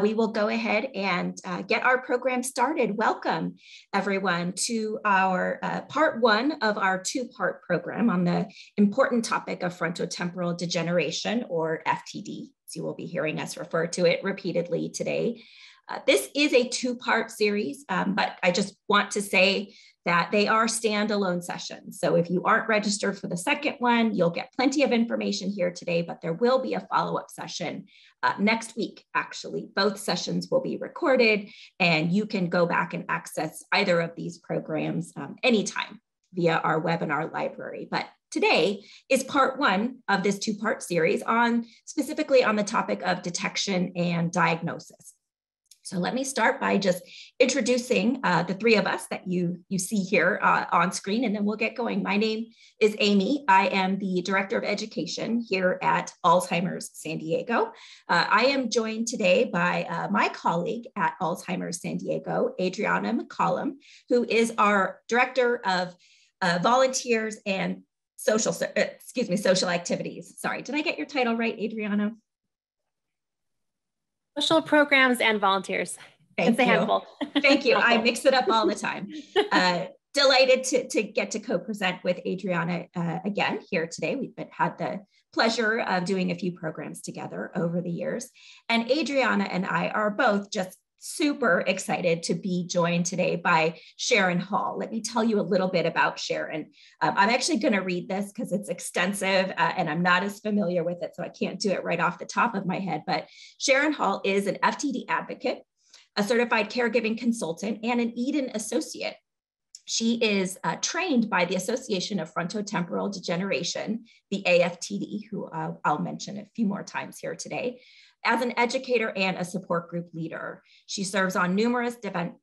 we will go ahead and get our program started. Welcome, everyone, to our part 1 of our 2-part program on the important topic of frontotemporal degeneration, or FTD, as you will be hearing us refer to it repeatedly today. This is a 2-part series, but I just want to say that they are standalone sessions. So if you aren't registered for the second one, you'll get plenty of information here today, but there will be a follow-up session next week, actually. Both sessions will be recorded, and you can go back and access either of these programs anytime via our webinar library. But today is part 1 of this 2-part series on specifically on the topic of detection and diagnosis. So let me start by just introducing the 3 of us that you see here on screen, and then we'll get going. My name is Amy. I am the Director of Education here at Alzheimer's San Diego. I am joined today by my colleague at Alzheimer's San Diego, Adriana McCollum, who is our Director of Volunteers and Social Activities. Sorry, did I get your title right, Adriana? Social programs and volunteers. It's a handful. Thank you. I mix it up all the time. Delighted to get to co-present with Adriana again here today. We've had the pleasure of doing a few programs together over the years. And Adriana and I are both just super excited to be joined today by Sharon Hall. Let me tell you a little bit about Sharon. I'm actually going to read this because it's extensive and I'm not as familiar with it, so I can't do it right off the top of my head. But Sharon Hall is an FTD advocate, a certified caregiving consultant, and an Eden associate. She is trained by the Association of Frontotemporal Degeneration, the AFTD, who I'll mention a few more times here today, as an educator and a support group leader. She serves on numerous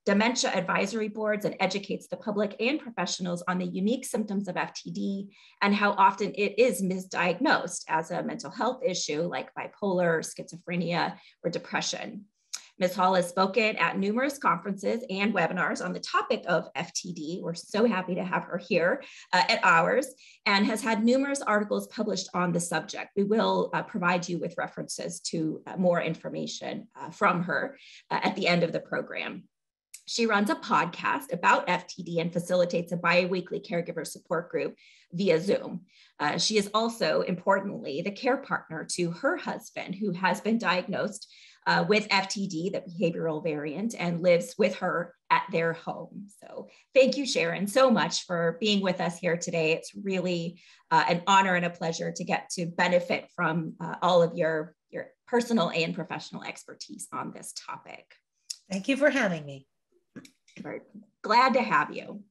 dementia advisory boards and educates the public and professionals on the unique symptoms of FTD and how often it is misdiagnosed as a mental health issue like bipolar, schizophrenia, or depression. Ms. Hall has spoken at numerous conferences and webinars on the topic of FTD. We're so happy to have her here at ours, and has had numerous articles published on the subject. We will provide you with references to more information from her at the end of the program. She runs a podcast about FTD and facilitates a biweekly caregiver support group via Zoom. She is also, importantly, the care partner to her husband, who has been diagnosed with FTD, the behavioral variant, and lives with her at their home. So thank you, Sharon, so much for being with us here today. It's really an honor and a pleasure to get to benefit from all of your personal and professional expertise on this topic. Thank you for having me. We're glad to have you.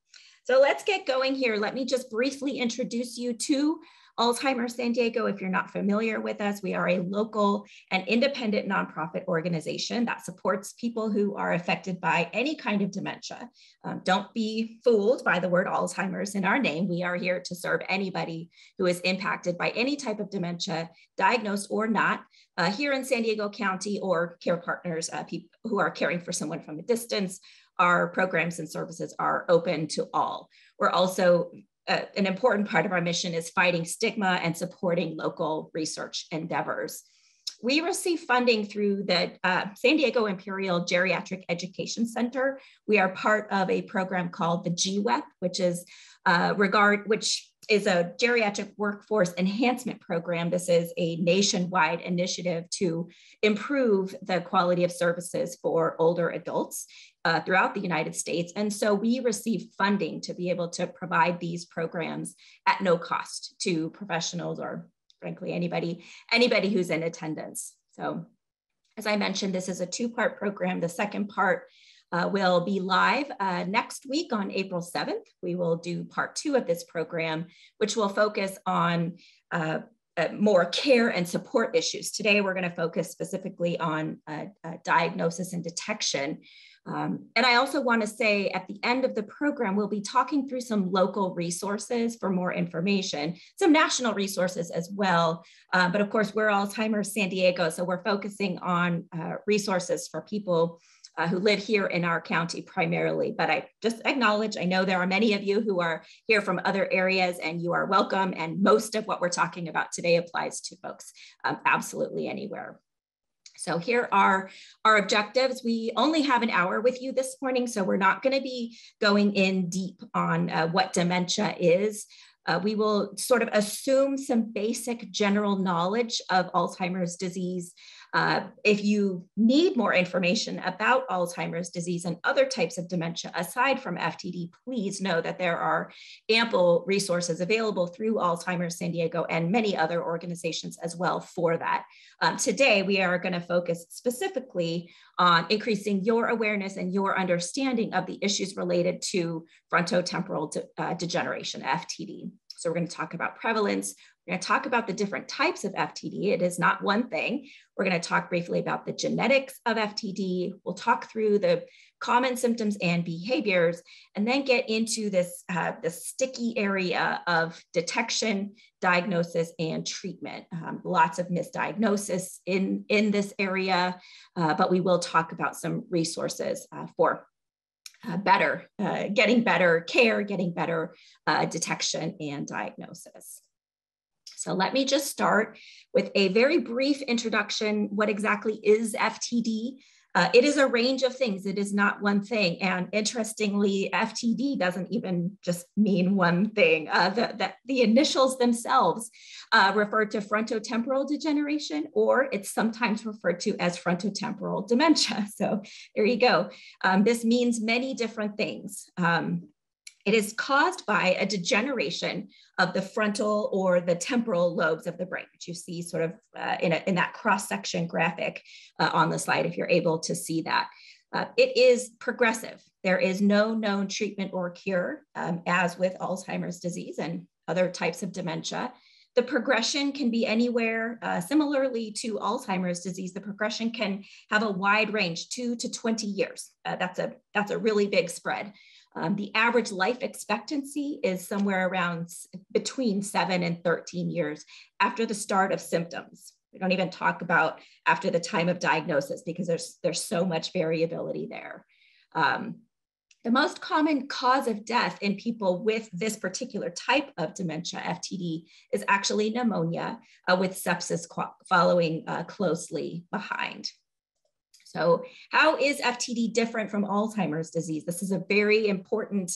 So let's get going here. Let me just briefly introduce you to Alzheimer's San Diego. If you're not familiar with us, we are a local and independent nonprofit organization that supports people who are affected by any kind of dementia. Don't be fooled by the word Alzheimer's in our name. We are here to serve anybody who is impacted by any type of dementia, diagnosed or not, here in San Diego County, or care partners, people who are caring for someone from a distance. Our programs and services are open to all. We're also an important part of our mission is fighting stigma and supporting local research endeavors. We receive funding through the San Diego Imperial Geriatric Education Center. We are part of a program called the GWEP, which is a geriatric workforce enhancement program. This is a nationwide initiative to improve the quality of services for older adults throughout the United States. And so we receive funding to be able to provide these programs at no cost to professionals, or frankly, anybody who's in attendance. So as I mentioned, this is a 2-part program. The second part will be live next week on April 7th. We will do part 2 of this program, which will focus on more care and support issues. Today, we're going to focus specifically on diagnosis and detection. And I also want to say at the end of the program, we'll be talking through some local resources for more information, some national resources as well. But of course, we're Alzheimer's San Diego, so we're focusing on resources for people who live here in our county primarily. But I just acknowledge, I know there are many of you who are here from other areas, and you are welcome. And most of what we're talking about today applies to folks absolutely anywhere. So here are our objectives. We only have an hour with you this morning, so we're not going to be going in deep on what dementia is. We will sort of assume some basic general knowledge of Alzheimer's disease. If you need more information about Alzheimer's disease and other types of dementia aside from FTD, please know that there are ample resources available through Alzheimer's San Diego and many other organizations as well for that. Today, we are going to focus specifically on increasing your awareness and your understanding of the issues related to frontotemporal degeneration, FTD. So we're going to talk about prevalence. We're going to talk about the different types of FTD. It is not one thing. We're going to talk briefly about the genetics of FTD. We'll talk through the common symptoms and behaviors, and then get into this the sticky area of detection, diagnosis, and treatment. Lots of misdiagnosis in this area, but we will talk about some resources for getting better care, getting better detection and diagnosis. So let me just start with a very brief introduction. What exactly is FTD? It is a range of things. It is not one thing. And interestingly, FTD doesn't even just mean one thing. The initials themselves refer to frontotemporal degeneration, or it's sometimes referred to as frontotemporal dementia. So there you go. This means many different things. It is caused by a degeneration of the frontal or the temporal lobes of the brain, which you see sort of in that cross-section graphic on the slide, if you're able to see that. It is progressive. There is no known treatment or cure, as with Alzheimer's disease and other types of dementia. The progression can be anywhere. Similarly to Alzheimer's disease, the progression can have a wide range, 2 to 20 years. That's a really big spread. The average life expectancy is somewhere around between 7 and 13 years after the start of symptoms. We don't even talk about after the time of diagnosis because there's so much variability there. The most common cause of death in people with this particular type of dementia, FTD, is actually pneumonia, with sepsis following closely behind. So how is FTD different from Alzheimer's disease? This is a very important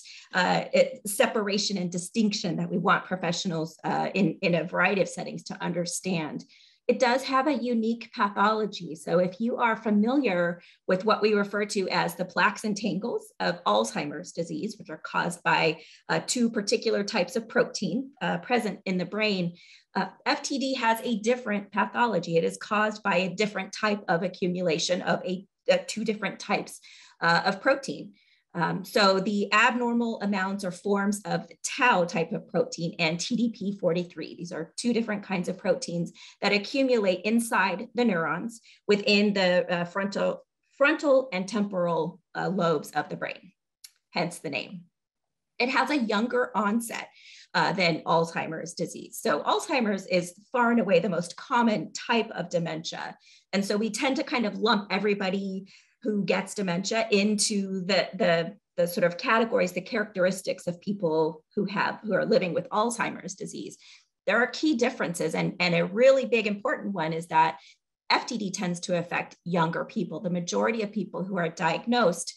separation and distinction that we want professionals in a variety of settings to understand. It does have a unique pathology. So if you are familiar with what we refer to as the plaques and tangles of Alzheimer's disease, which are caused by two particular types of protein present in the brain, FTD has a different pathology. It is caused by a different type of accumulation of two different types of protein. So the abnormal amounts or forms of the tau type of protein and TDP43, these are two different kinds of proteins that accumulate inside the neurons within the frontal and temporal lobes of the brain, hence the name. It has a younger onset than Alzheimer's disease. So Alzheimer's is far and away the most common type of dementia. And so we tend to kind of lump everybody who gets dementia into the sort of categories, the characteristics of people who are living with Alzheimer's disease. There are key differences, and a really big important one is that FTD tends to affect younger people. The majority of people who are diagnosed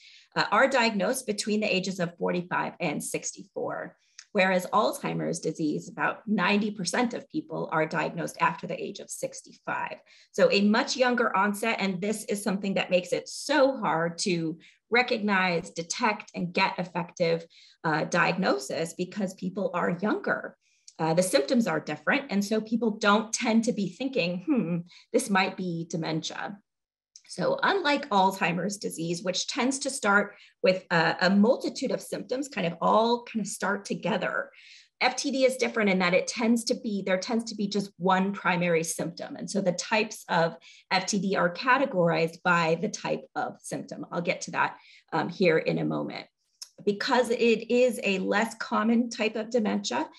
between the ages of 45 and 64, whereas Alzheimer's disease, about 90% of people are diagnosed after the age of 65. So a much younger onset, and this is something that makes it so hard to recognize, detect, and get effective diagnosis because people are younger. The symptoms are different, and so people don't tend to be thinking, this might be dementia. So unlike Alzheimer's disease, which tends to start with a multitude of symptoms, all start together, FTD is different in that it there tends to be just one primary symptom. And so the types of FTD are categorized by the type of symptom. I'll get to that here in a moment. Because it is a less common type of dementia,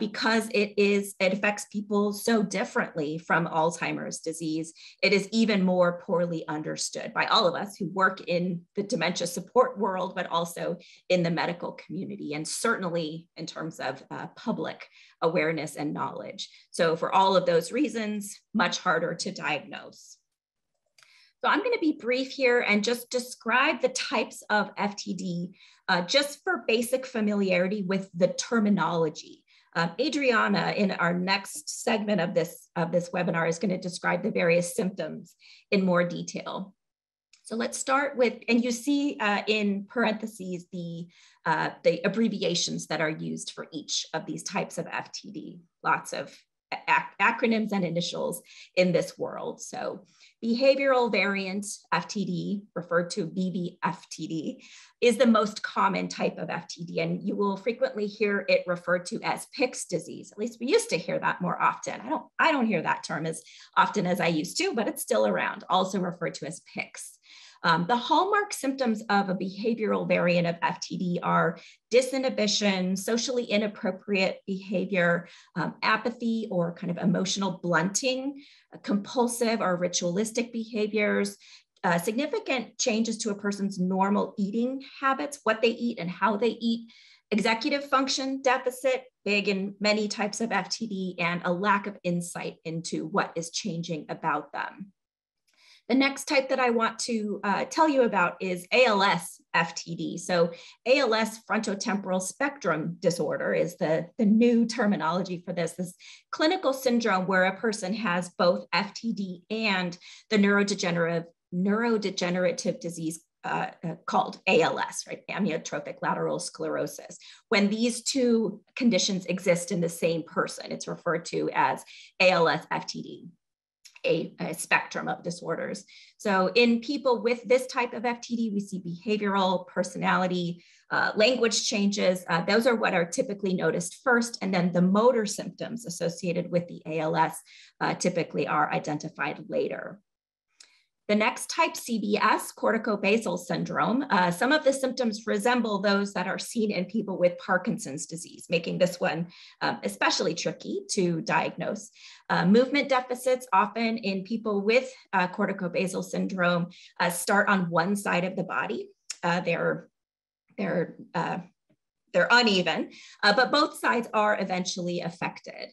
because it affects people so differently from Alzheimer's disease, it is even more poorly understood by all of us who work in the dementia support world, but also in the medical community, and certainly in terms of public awareness and knowledge. So for all of those reasons, much harder to diagnose. So I'm going to be brief here and just describe the types of FTD just for basic familiarity with the terminology. Adriana, in our next segment of this webinar, is going to describe the various symptoms in more detail. So let's start with, and you see in parentheses the abbreviations that are used for each of these types of FTD. Lots of acronyms and initials in this world. So behavioral variant FTD, referred to BVFTD, is the most common type of FTD, and you will frequently hear it referred to as Pick's disease. At least we used to hear that more often. I don't hear that term as often as I used to, but it's still around, also referred to as Pick's. The hallmark symptoms of a behavioral variant of FTD are disinhibition, socially inappropriate behavior, apathy or kind of emotional blunting, compulsive or ritualistic behaviors, significant changes to a person's normal eating habits, what they eat and how they eat, executive function deficit, big in many types of FTD, and a lack of insight into what is changing about them. The next type that I want to tell you about is ALS FTD. So ALS frontotemporal spectrum disorder is the new terminology for this clinical syndrome where a person has both FTD and the neurodegenerative disease called ALS, right? Amyotrophic lateral sclerosis. When these two conditions exist in the same person, it's referred to as ALS FTD. A spectrum of disorders. So in people with this type of FTD, we see behavioral, personality, language changes. Those are what are typically noticed first. And then the motor symptoms associated with the ALS typically are identified later. The next type, CBS, corticobasal syndrome. Some of the symptoms resemble those that are seen in people with Parkinson's disease, making this one especially tricky to diagnose. Movement deficits often in people with corticobasal syndrome start on one side of the body. They're uneven, but both sides are eventually affected.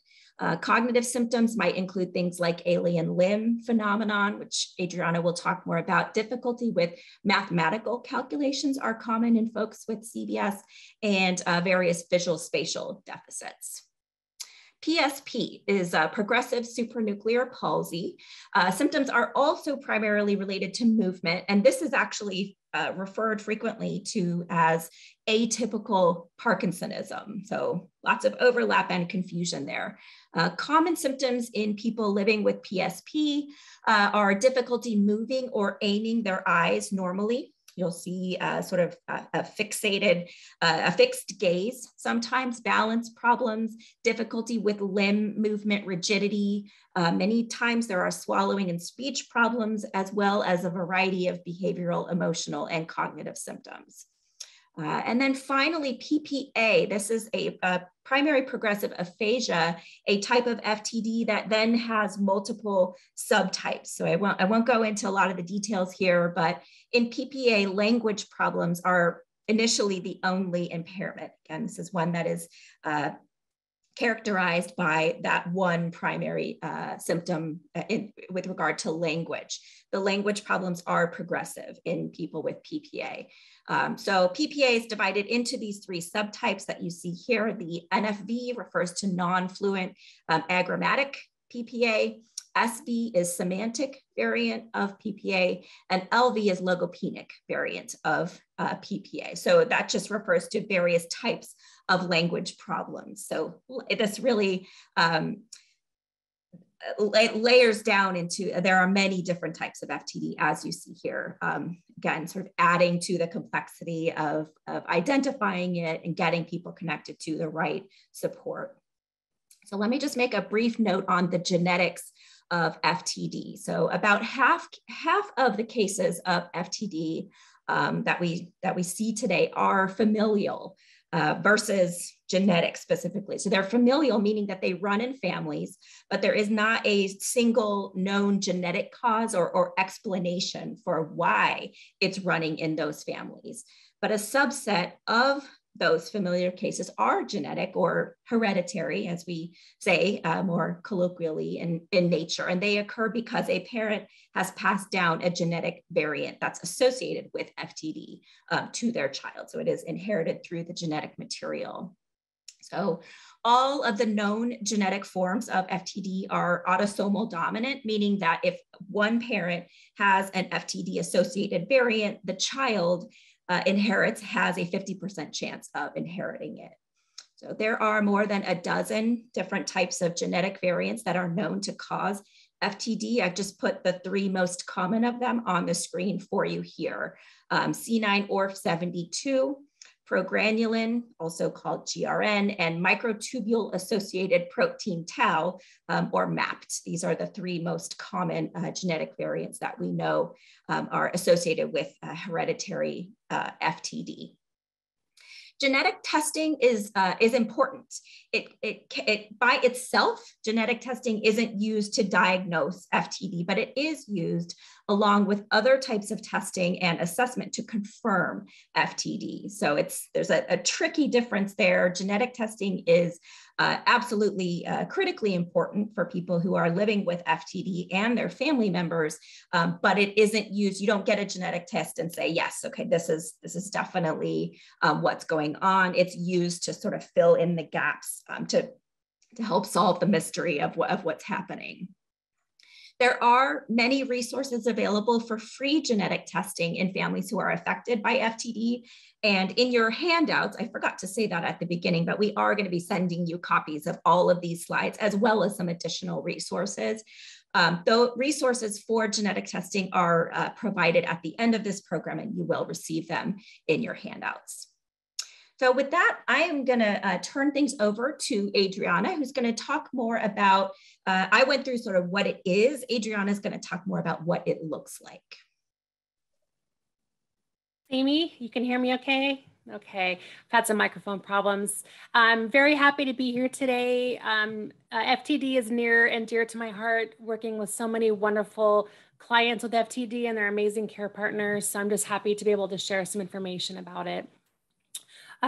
Cognitive symptoms might include things like alien limb phenomenon, which Adriana will talk more about. Difficulty with mathematical calculations are common in folks with CBS, and various visual spatial deficits. PSP is a progressive supranuclear palsy. Symptoms are also primarily related to movement, and this is actually referred frequently to as atypical Parkinsonism. So lots of overlap and confusion there. Common symptoms in people living with PSP are difficulty moving or aiming their eyes normally. You'll see sort of a fixed gaze, sometimes balance problems, difficulty with limb movement, rigidity. Many times there are swallowing and speech problems, as well as a variety of behavioral, emotional, and cognitive symptoms. And then finally, PPA. This is a primary progressive aphasia, a type of FTD that then has multiple subtypes. So I won't go into a lot of the details here, but in PPA, language problems are initially the only impairment. Again, this is one that is characterized by that one primary symptom with regard to language. The language problems are progressive in people with PPA. So PPA is divided into these three subtypes that you see here. The NFV refers to non-fluent agrammatic PPA. SV is semantic variant of PPA, and LV is logopenic variant of PPA. So that just refers to various types of language problems. So this really layers down into, there are many different types of FTD as you see here. Again, sort of adding to the complexity of identifying it and getting people connected to the right support. So let me just make a brief note on the genetics of FTD. So about half of the cases of FTD that we see today are familial versus genetic specifically. So they're familial, meaning that they run in families, but there is not a single known genetic cause or explanation for why it's running in those families. But a subset of those familiar cases are genetic or hereditary, as we say more colloquially in nature, and they occur because a parent has passed down a genetic variant that's associated with FTD to their child. So it is inherited through the genetic material. So all of the known genetic forms of FTD are autosomal dominant, meaning that if one parent has an FTD associated variant, the child inherits has a 50% chance of inheriting it. So there are more than a dozen different types of genetic variants that are known to cause FTD. I've just put the three most common of them on the screen for you here. C9ORF72, progranulin, also called GRN, and microtubule-associated protein tau, or MAPT. These are the three most common genetic variants that we know are associated with hereditary FTD. Genetic testing is important. It by itself, genetic testing isn't used to diagnose FTD, but it is used along with other types of testing and assessment to confirm FTD. So there's a tricky difference there. Genetic testing is absolutely critically important for people who are living with FTD and their family members, but it isn't used. You don't get a genetic test and say, yes, okay, this is definitely what's going on. It's used to sort of fill in the gaps to help solve the mystery of what's happening. There are many resources available for free genetic testing in families who are affected by FTD. And in your handouts, I forgot to say that at the beginning, but we are going to be sending you copies of all of these slides, as well as some additional resources. Though resources for genetic testing are provided at the end of this program, and you will receive them in your handouts. So with that, I am going to turn things over to Adriana, who's going to talk more about, I went through sort of what it is. Adriana's going to talk more about what it looks like. Amy, you can hear me okay? Okay, I've had some microphone problems. I'm very happy to be here today. FTD is near and dear to my heart, working with so many wonderful clients with FTD and their amazing care partners. So I'm just happy to be able to share some information about it.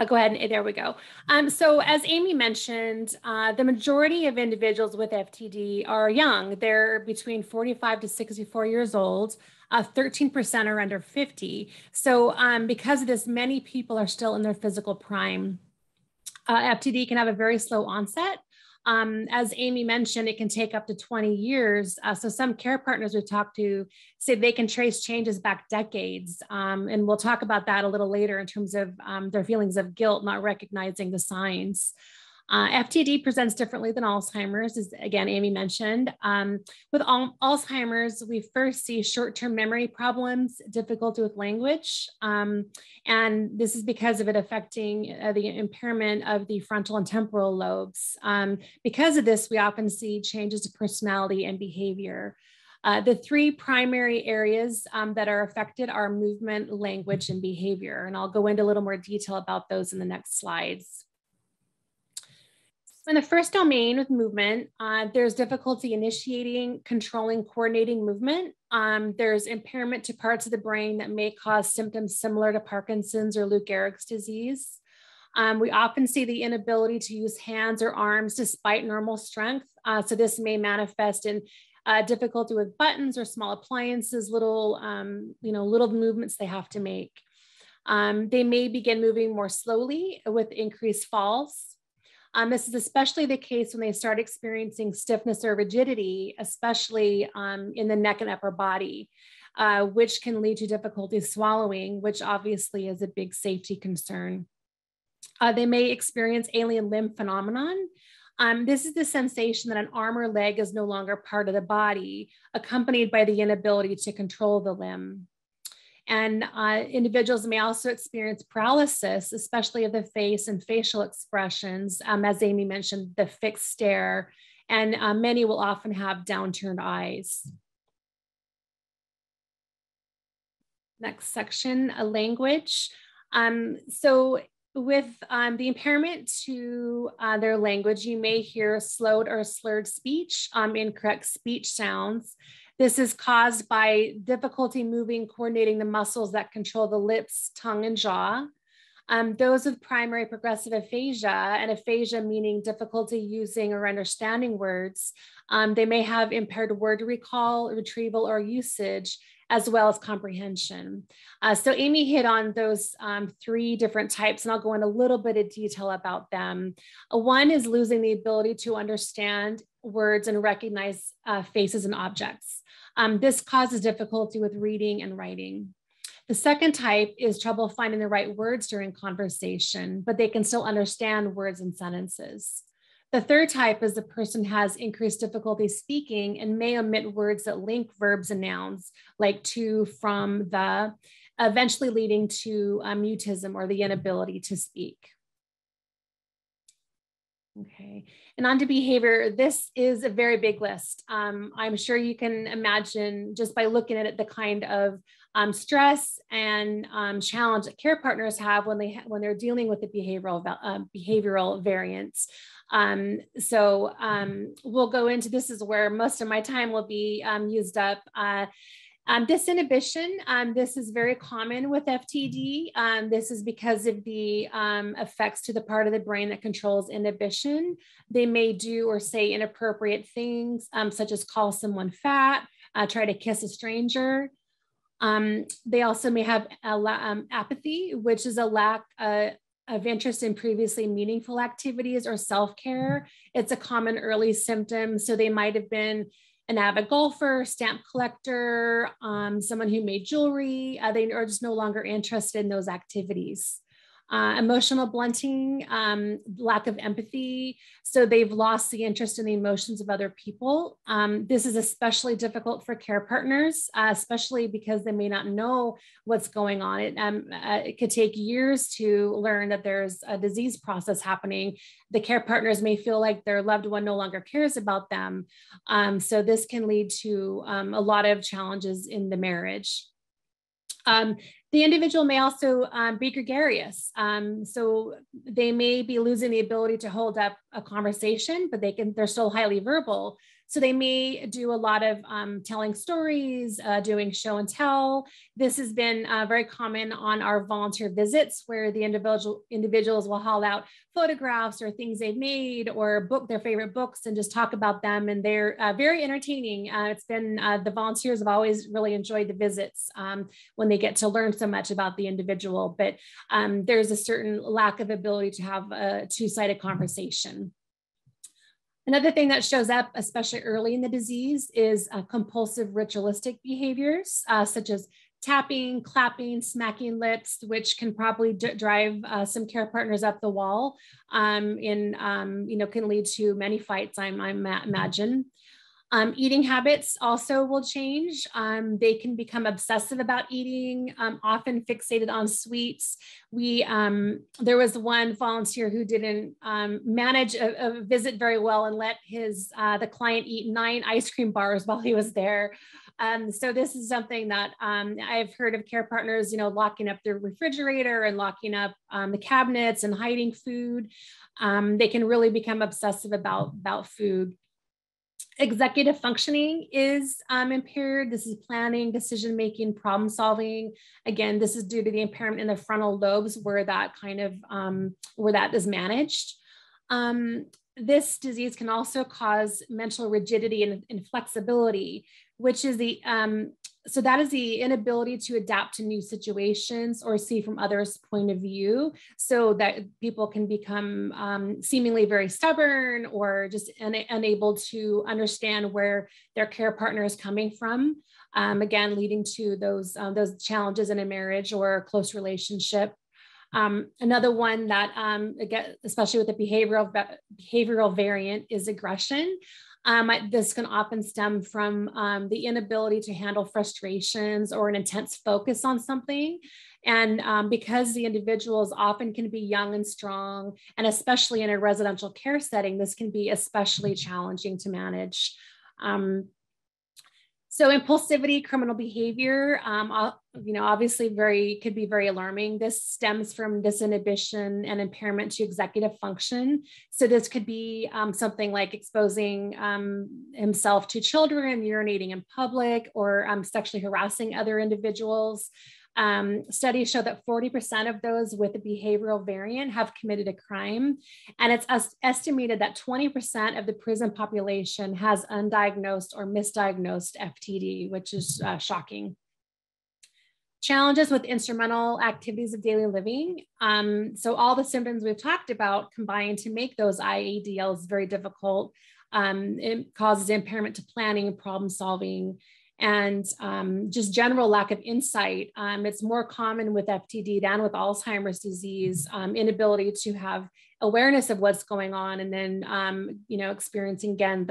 Go ahead and there we go. So as Amy mentioned, the majority of individuals with FTD are young. They're between 45 to 64 years old. 13% are under 50. So because of this, many people are still in their physical prime. FTD can have a very slow onset. As Amy mentioned, it can take up to 20 years. So some care partners we've talked to say they can trace changes back decades. And we'll talk about that a little later in terms of their feelings of guilt, not recognizing the signs. FTD presents differently than Alzheimer's, as again, Amy mentioned. With Alzheimer's, we first see short-term memory problems, difficulty with language, and this is because of it affecting the impairment of the frontal and temporal lobes. Because of this, we often see changes to personality and behavior. The three primary areas that are affected are movement, language, and behavior, and I'll go into a little more detail about those in the next slides. In the first domain with movement, there's difficulty initiating, controlling, coordinating movement. There's impairment to parts of the brain that may cause symptoms similar to Parkinson's or Lou Gehrig's disease. We often see the inability to use hands or arms despite normal strength. So this may manifest in difficulty with buttons or small appliances, little movements they have to make. They may begin moving more slowly with increased falls. This is especially the case when they start experiencing stiffness or rigidity, especially in the neck and upper body, which can lead to difficulty swallowing, which obviously is a big safety concern. They may experience alien limb phenomenon. This is the sensation that an arm or leg is no longer part of the body, accompanied by the inability to control the limb. And individuals may also experience paralysis, especially of the face and facial expressions, as Amy mentioned, the fixed stare, and many will often have downturned eyes. Next section, language. So with the impairment to their language, you may hear slowed or slurred speech, incorrect speech sounds. This is caused by difficulty moving, coordinating the muscles that control the lips, tongue, and jaw. Those with primary progressive aphasia, and aphasia meaning difficulty using or understanding words, they may have impaired word recall, retrieval, or usage, as well as comprehension. So Amy hit on those three different types, and I'll go in a little bit of detail about them. One is losing the ability to understand words and recognize faces and objects. This causes difficulty with reading and writing. The second type is trouble finding the right words during conversation, but they can still understand words and sentences. The third type is the person has increased difficulty speaking and may omit words that link verbs and nouns, like to, from, the, eventually leading to mutism, or the inability to speak. Okay, and on to behavior. This is a very big list. I'm sure you can imagine just by looking at it, the kind of stress and challenge that care partners have when they're dealing with the behavioral variants. So we'll go into this is where most of my time will be used up. Disinhibition, this is very common with FTD. This is because of the effects to the part of the brain that controls inhibition. They may do or say inappropriate things, such as call someone fat, try to kiss a stranger. They also may have apathy, which is a lack of interest in previously meaningful activities or self-care. It's a common early symptom. So they might have been an avid golfer, stamp collector, someone who made jewelry. They are just no longer interested in those activities. Emotional blunting, lack of empathy. So they've lost the interest in the emotions of other people. This is especially difficult for care partners, especially because they may not know what's going on. It could take years to learn that there's a disease process happening. The care partners may feel like their loved one no longer cares about them. So this can lead to a lot of challenges in the marriage. The individual may also be gregarious. So they may be losing the ability to hold up a conversation, but they're still highly verbal. So they may do a lot of telling stories, doing show and tell. This has been very common on our volunteer visits, where the individuals will haul out photographs or things they've made, or their favorite books, and just talk about them. And they're very entertaining. It's been, the volunteers have always really enjoyed the visits when they get to learn so much about the individual, but there's a certain lack of ability to have a two-sided conversation. Another thing that shows up, especially early in the disease, is compulsive ritualistic behaviors, such as tapping, clapping, smacking lips, which can probably drive some care partners up the wall, can lead to many fights, I imagine. Eating habits also will change. They can become obsessive about eating, often fixated on sweets. There was one volunteer who didn't manage a visit very well and let the client eat 9 ice cream bars while he was there. So this is something that I've heard of care partners, locking up their refrigerator and locking up the cabinets and hiding food. They can really become obsessive about food. Executive functioning is impaired. This is planning, decision-making, problem-solving. Again, this is due to the impairment in the frontal lobes where that that is managed. This disease can also cause mental rigidity and inflexibility, which is the inability to adapt to new situations or see from others' point of view, so that people can become seemingly very stubborn or just unable to understand where their care partner is coming from. Again, leading to those challenges in a marriage or a close relationship. Another one that, again, especially with the behavioral variant, is aggression. This can often stem from the inability to handle frustrations or an intense focus on something. And because the individuals often can be young and strong, and especially in a residential care setting, this can be especially challenging to manage. So impulsivity, criminal behavior, obviously could be very alarming. This stems from disinhibition and impairment to executive function. So this could be something like exposing himself to children, urinating in public, or sexually harassing other individuals. Studies show that 40% of those with a behavioral variant have committed a crime. And it's estimated that 20% of the prison population has undiagnosed or misdiagnosed FTD, which is shocking. Challenges with instrumental activities of daily living. So all the symptoms we've talked about combine to make those IADLs very difficult. It causes impairment to planning, problem solving, and just general lack of insight. It's more common with FTD than with Alzheimer's disease, inability to have awareness of what's going on, and then you know, experiencing again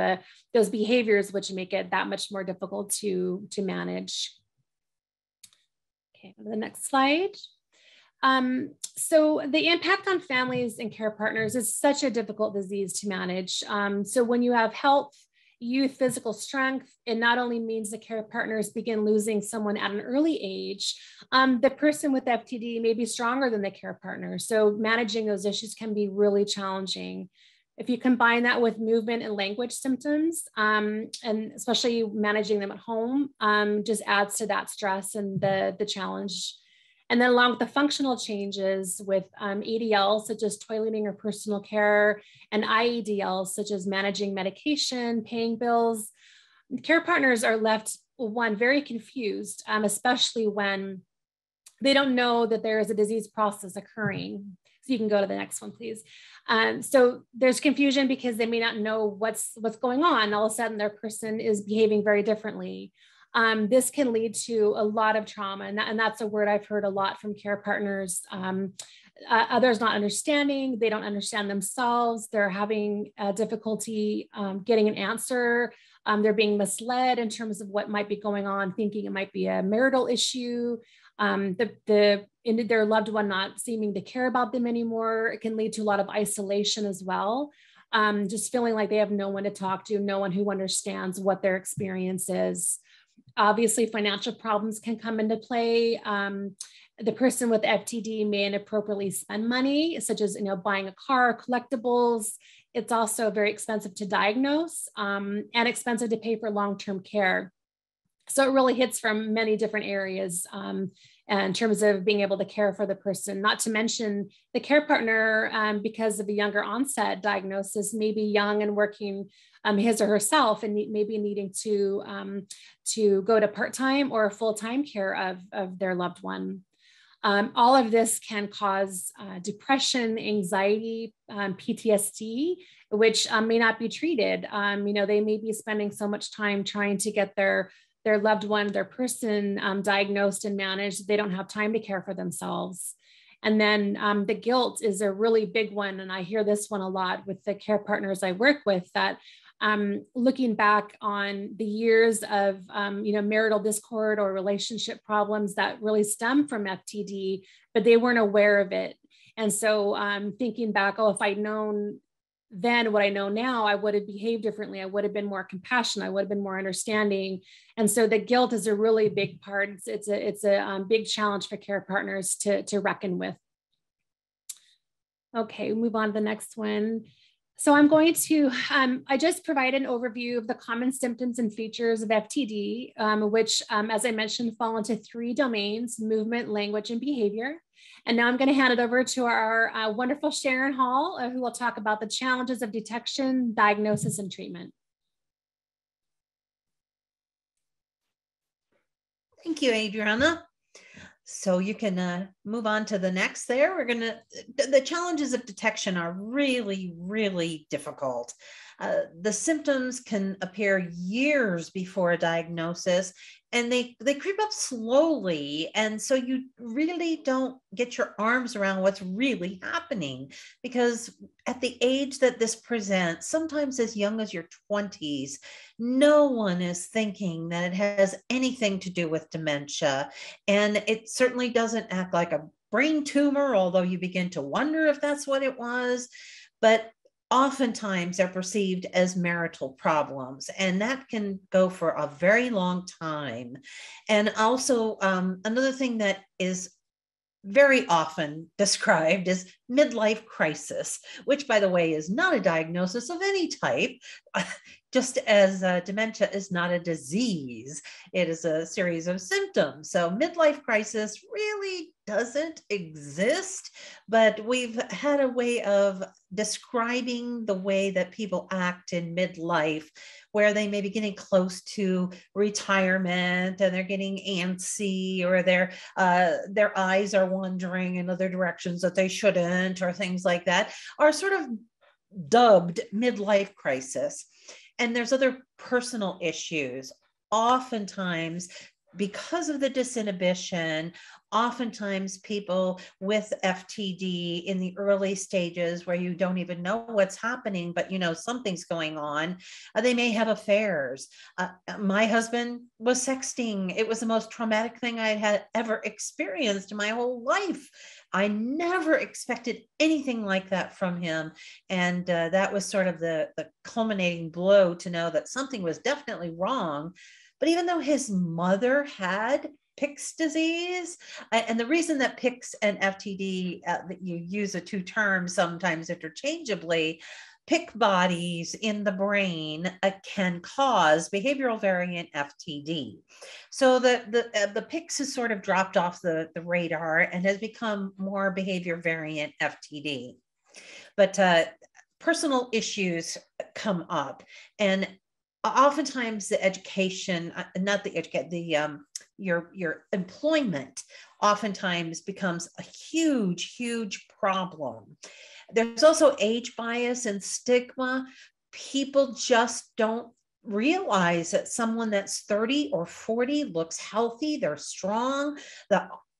those behaviors which make it that much more difficult to manage. Okay, the next slide. So the impact on families and care partners is such a difficult disease to manage. So when you have health, youth, physical strength, it not only means the care partners begin losing someone at an early age, the person with FTD may be stronger than the care partner. So managing those issues can be really challenging. If you combine that with movement and language symptoms, and especially managing them at home, just adds to that stress and the challenge. And then along with the functional changes with ADLs, such as toileting or personal care, and IADLs, such as managing medication, paying bills, care partners are left, one, very confused, especially when they don't know that there is a disease process occurring. So you can go to the next one, please. So there's confusion because they may not know what's going on. All of a sudden, their person is behaving very differently. This can lead to a lot of trauma, and that's a word I've heard a lot from care partners. Others not understanding, they don't understand themselves, they're having difficulty getting an answer, they're being misled in terms of what might be going on, thinking it might be a marital issue, their loved one not seeming to care about them anymore. It can lead to a lot of isolation as well. Just feeling like they have no one to talk to, no one who understands what their experience is. Obviously, financial problems can come into play. The person with FTD may inappropriately spend money, such as, you know, buying a car, collectibles. It's also very expensive to diagnose, and expensive to pay for long-term care. So it really hits from many different areas in terms of being able to care for the person, not to mention the care partner, because of a younger onset diagnosis, maybe young and working his or herself, and maybe needing to go to part-time or full-time care of their loved one. All of this can cause depression, anxiety, PTSD, which may not be treated. You know, they may be spending so much time trying to get their loved one, their person diagnosed and managed, they don't have time to care for themselves. And then the guilt is a really big one. And I hear this one a lot with the care partners I work with, that looking back on the years of you know, marital discord or relationship problems that really stem from FTD, but they weren't aware of it. And so thinking back, oh, if I'd known then what I know now, I would have behaved differently. I would have been more compassionate. I would have been more understanding. And so the guilt is a really big part. It's a big challenge for care partners to reckon with. Okay, move on to the next one. So I'm going to, I just provided an overview of the common symptoms and features of FTD, which, as I mentioned, fall into three domains: movement, language, and behavior. And now I'm going to hand it over to our wonderful Sharon Hall, who will talk about the challenges of detection, diagnosis, and treatment. Thank you, Adriana. So you can move on to the next there. The challenges of detection are really, really difficult. The symptoms can appear years before a diagnosis, and they creep up slowly. And so you really don't get your arms around what's really happening, because at the age that this presents, sometimes as young as your 20s, no one is thinking that it has anything to do with dementia. And it certainly doesn't act like a brain tumor, although you begin to wonder if that's what it was. But oftentimes they're perceived as marital problems, and that can go for a very long time. And also another thing that is very often described as midlife crisis, which, by the way, is not a diagnosis of any type, just as dementia is not a disease. It is a series of symptoms. So midlife crisis really doesn't exist, but we've had a way of describing the way that people act in midlife, where they may be getting close to retirement and they're getting antsy, or their eyes are wandering in other directions that they shouldn't, or things like that, are sort of dubbed midlife crisis. And there's other personal issues. Oftentimes, because of the disinhibition, oftentimes people with FTD in the early stages, where you don't even know what's happening, but you know something's going on, they may have affairs. My husband was sexting. It was the most traumatic thing I had ever experienced in my whole life. I never expected anything like that from him. And that was sort of the culminating blow to know that something was definitely wrong. But even though his mother had Pick's disease, and the reason that Pick's and FTD, that you use the two terms sometimes interchangeably, Pick bodies in the brain can cause behavioral variant FTD. So the Pick's has sort of dropped off the radar and has become more behavior variant FTD. But personal issues come up, and oftentimes the education, your employment oftentimes becomes a huge, huge problem. There's also age bias and stigma. People just don't realize that someone that's 30 or 40 looks healthy, they're strong.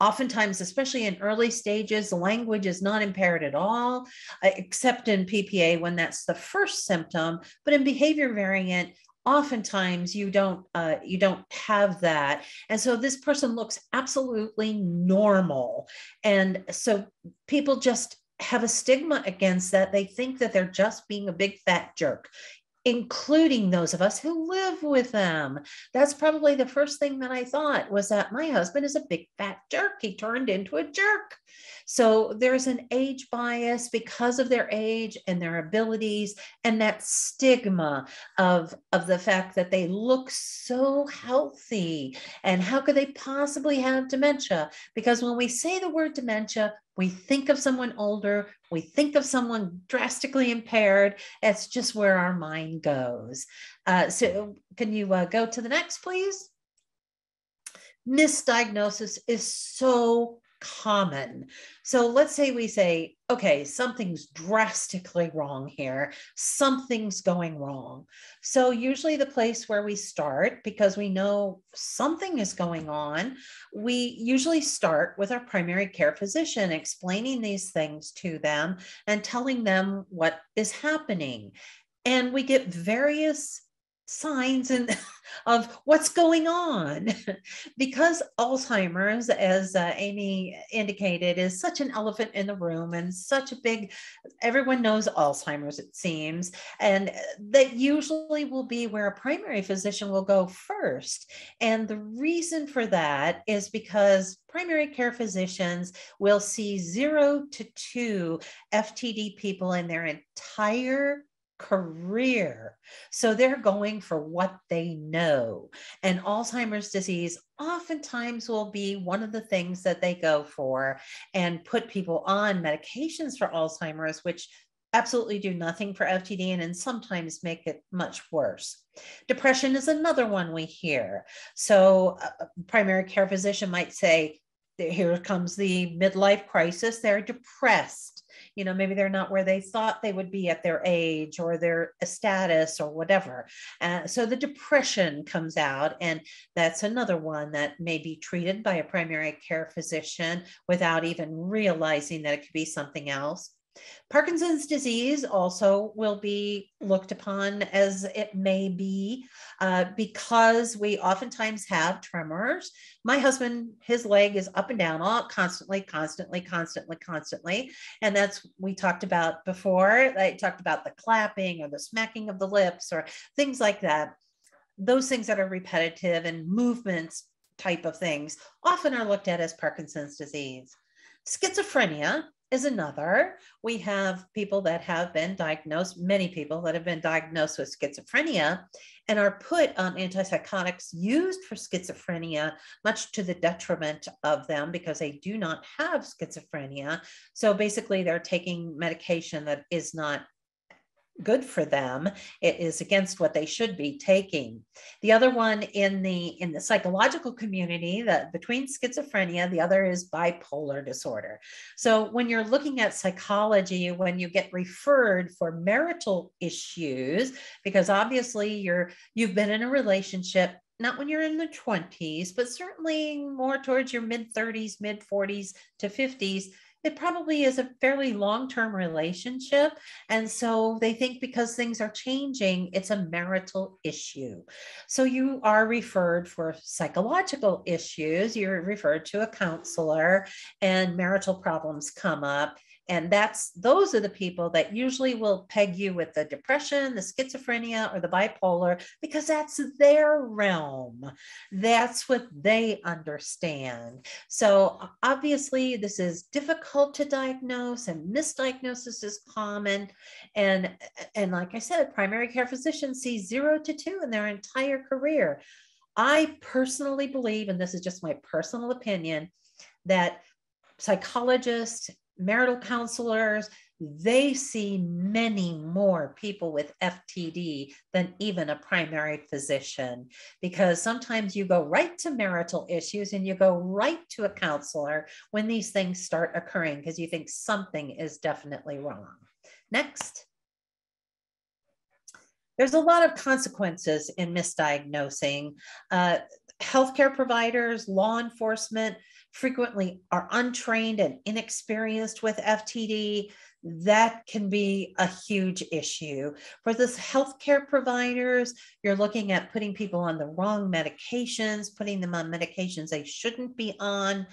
Oftentimes, especially in early stages, language is not impaired at all, except in PPA when that's the first symptom. But in behavior variant, oftentimes you don't have that, and so this person looks absolutely normal, and so people just have a stigma against that. They think that they're just being a big fat jerk, including those of us who live with them. That's probably the first thing that I thought, was that my husband is a big fat jerk. He turned into a jerk. So there's an age bias because of their age and their abilities, and that stigma of the fact that they look so healthy. And how could they possibly have dementia? Because when we say the word dementia, we think of someone older, we think of someone drastically impaired. That's just where our mind goes. So can you go to the next, please? Misdiagnosis is so common. So let's say we say, okay, something's drastically wrong here. Something's going wrong. So usually the place where we start, because we know something is going on, we usually start with our primary care physician, explaining these things to them and telling them what is happening. And we get various signs and of what's going on, because Alzheimer's, as Amy indicated, is such an elephant in the room and such a big, everyone knows Alzheimer's, it seems, and that usually will be where a primary physician will go first. And the reason for that is because primary care physicians will see 0 to 2 FTD people in their entire career. So they're going for what they know. And Alzheimer's disease oftentimes will be one of the things that they go for and put people on medications for Alzheimer's, which absolutely do nothing for FTD and sometimes make it much worse. Depression is another one we hear. So a primary care physician might say, here comes the midlife crisis, they're depressed. You know, maybe they're not where they thought they would be at their age or their status or whatever. So the depression comes out, and that's another one that may be treated by a primary care physician without even realizing that it could be something else. Parkinson's disease also will be looked upon as it may be, because we oftentimes have tremors. My husband, his leg is up and down all constantly. And that's, we talked about before, I talked about the clapping or the smacking of the lips or things like that. Those things that are repetitive and movements type of things often are looked at as Parkinson's disease. Schizophrenia is another. We have people that have been diagnosed, many people that have been diagnosed with schizophrenia and are put on antipsychotics used for schizophrenia, much to the detriment of them because they do not have schizophrenia. So basically they're taking medication that is not good for them. It is against what they should be taking. The other one in the psychological community, that between schizophrenia, the other is bipolar disorder. So when you're looking at psychology, when you get referred for marital issues, because obviously you've been in a relationship, not when you're in the 20s, but certainly more towards your mid 30s, mid 40s to 50s, it probably is a fairly long-term relationship. And so they think because things are changing, it's a marital issue. So you are referred for psychological issues. You're referred to a counselor and marital problems come up. And those are the people that usually will peg you with the depression, the schizophrenia, or the bipolar, because that's their realm. That's what they understand. So obviously this is difficult to diagnose and misdiagnosis is common. And like I said, primary care physicians see 0 to 2 in their entire career. I personally believe, and this is just my personal opinion, that psychologists, marital counselors, they see many more people with FTD than even a primary physician, because sometimes you go right to marital issues and you go right to a counselor when these things start occurring because you think something is definitely wrong. Next. There's a lot of consequences in misdiagnosing. Healthcare providers, law enforcement frequently are untrained and inexperienced with FTD. That can be a huge issue. For the healthcare providers, you're looking at putting people on the wrong medications, putting them on medications they shouldn't be on.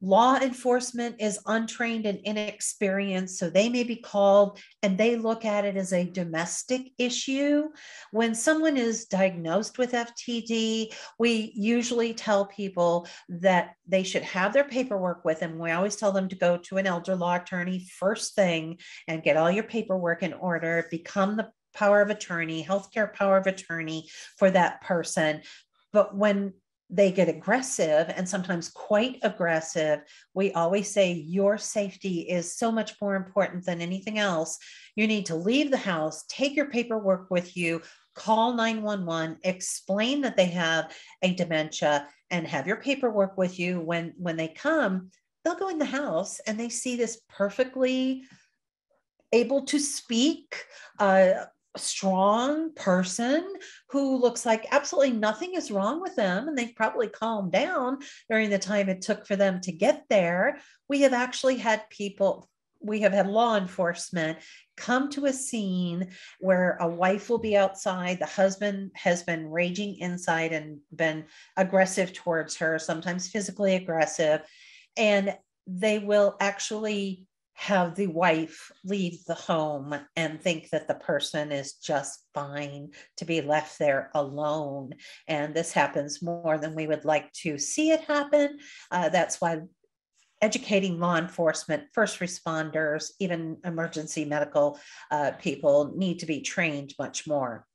Law enforcement is untrained and inexperienced, so they may be called and they look at it as a domestic issue. When someone is diagnosed with FTD, we usually tell people that they should have their paperwork with them. We always tell them to go to an elder law attorney first thing and get all your paperwork in order, become the power of attorney, healthcare power of attorney for that person. But when they get aggressive and sometimes quite aggressive, we always say your safety is so much more important than anything else. You need to leave the house, take your paperwork with you, call 911, explain that they have a dementia and have your paperwork with you. When they come, they'll go in the house and they see this perfectly able to speak, strong person who looks like absolutely nothing is wrong with them, and they've probably calmed down during the time it took for them to get there. We have actually had people, we have had law enforcement come to a scene where a wife will be outside, the husband has been raging inside and been aggressive towards her, sometimes physically aggressive, and they will actually have the wife leave the home and think that the person is just fine to be left there alone. And this happens more than we would like to see it happen. That's why educating law enforcement, first responders, even emergency medical people need to be trained much more.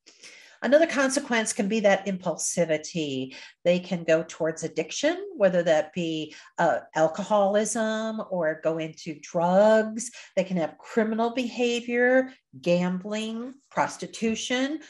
Another consequence can be that impulsivity. They can go towards addiction, whether that be alcoholism or go into drugs. They can have criminal behavior, gambling, prostitution.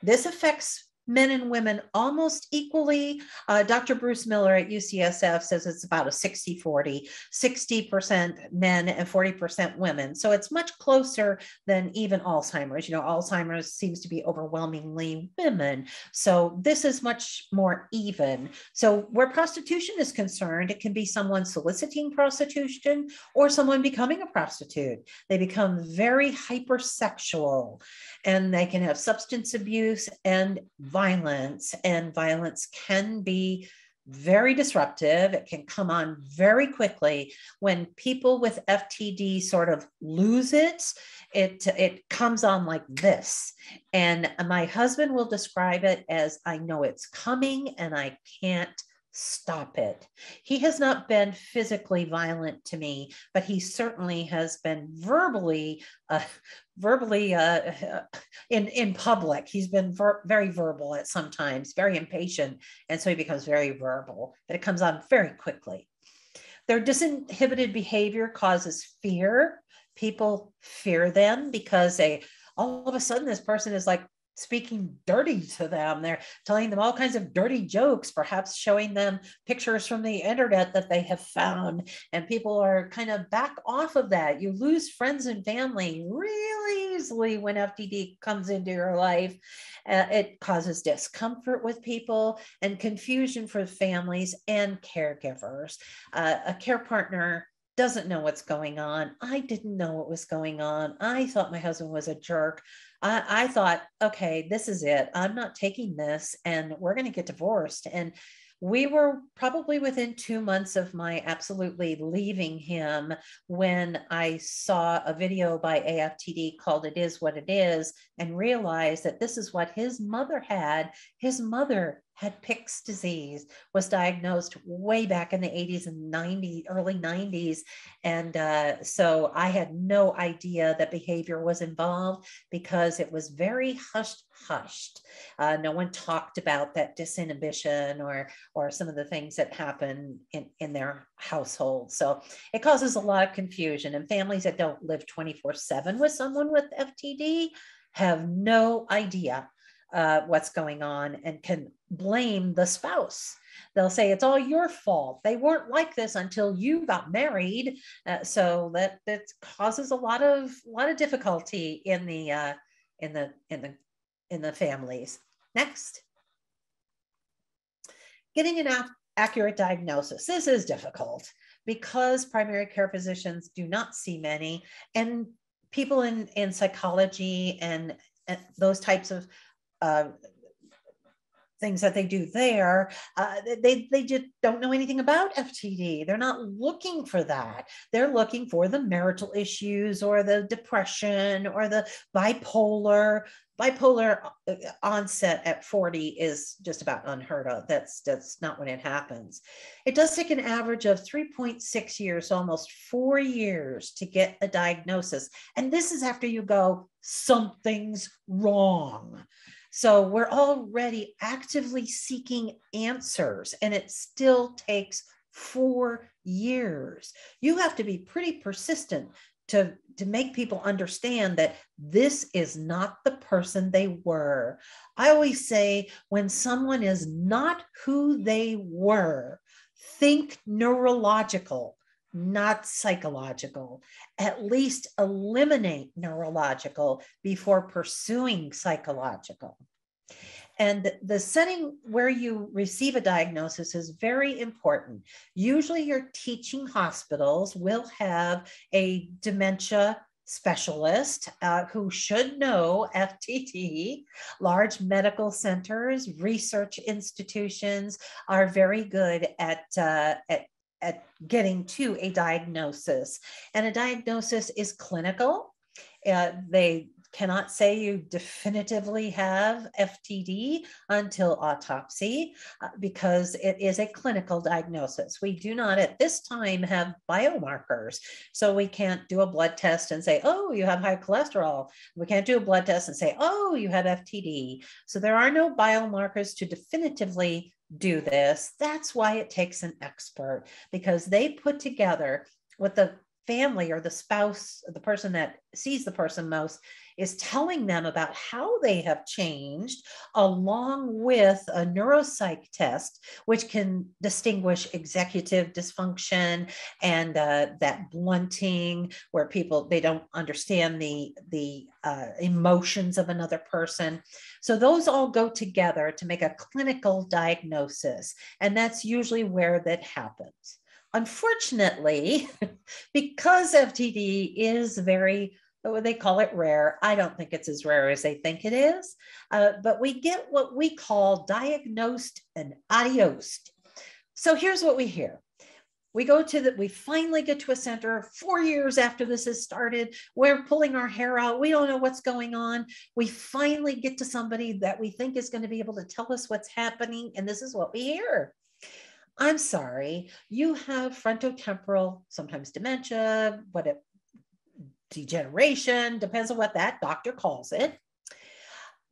This affects men and women almost equally. Dr. Bruce Miller at UCSF says it's about a 60-40, 60% men and 40% women. So it's much closer than even Alzheimer's. You know, Alzheimer's seems to be overwhelmingly women. So this is much more even. So where prostitution is concerned, it can be someone soliciting prostitution or someone becoming a prostitute. They become very hypersexual and they can have substance abuse and violence, and violence can be very disruptive. It can come on very quickly. When people with FTD sort of lose it comes on like this. And my husband will describe it as, I know it's coming and I can't stop it. He has not been physically violent to me, but he certainly has been verbally in public. He's been very verbal at some times, very impatient. And so he becomes very verbal, but it comes on very quickly. Their disinhibited behavior causes fear. People fear them because they, all of a sudden, this person is like speaking dirty to them. They're telling them all kinds of dirty jokes, perhaps showing them pictures from the internet that they have found. And people are kind of back off of that. You lose friends and family really easily when FTD comes into your life. It causes discomfort with people and confusion for families and caregivers. A care partner doesn't know what's going on. I didn't know what was going on. I thought my husband was a jerk. I thought, okay, this is it. I'm not taking this and we're going to get divorced. And we were probably within 2 months of my absolutely leaving him when I saw a video by AFTD called It Is What It Is and realized that this is what his mother had. His mother had Pick's disease, was diagnosed way back in the 80s and 90s, early 90s. And so I had no idea that behavior was involved because it was very hushed. No one talked about that disinhibition or some of the things that happen in their household. So it causes a lot of confusion, and families that don't live 24/7 with someone with FTD have no idea what's going on and can blame the spouse. They'll say, it's all your fault. They weren't like this until you got married. So that causes a lot of difficulty in the families. Next. Getting an accurate diagnosis. This is difficult because primary care physicians do not see many, and people in psychology and those types of things that they do there, they just don't know anything about FTD. They're not looking for that. They're looking for the marital issues or the depression or the bipolar. Bipolar onset at 40 is just about unheard of. That's not when it happens. It does take an average of 3.6 years, so almost 4 years to get a diagnosis. And this is after you go, something's wrong. So we're already actively seeking answers, and it still takes 4 years. You have to be pretty persistent to make people understand that this is not the person they were. I always say, when someone is not who they were, think neurological, not psychological. At least eliminate neurological before pursuing psychological. And the setting where you receive a diagnosis is very important. Usually your teaching hospitals will have a dementia specialist who should know FTD. Large medical centers, research institutions are very good at getting to a diagnosis. And a diagnosis is clinical. They cannot say you definitively have FTD until autopsy because it is a clinical diagnosis. We do not at this time have biomarkers. So we can't do a blood test and say, oh, you have high cholesterol. We can't do a blood test and say, oh, you have FTD. So there are no biomarkers to definitively do this. That's why it takes an expert, because they put together what the family or the spouse, the person that sees the person most, is telling them about how they have changed, along with a neuropsych test, which can distinguish executive dysfunction and that blunting, where people, they don't understand the emotions of another person. So those all go together to make a clinical diagnosis, and that's usually where that happens. Unfortunately, because FTD is very, they call it rare. I don't think it's as rare as they think it is, but we get what we call diagnosed and adios. So here's what we hear. We finally get to a center 4 years after this has started. We're pulling our hair out. We don't know what's going on. We finally get to somebody that we think is going to be able to tell us what's happening. And this is what we hear. I'm sorry, you have frontotemporal, sometimes dementia, degeneration, depends on what that doctor calls it.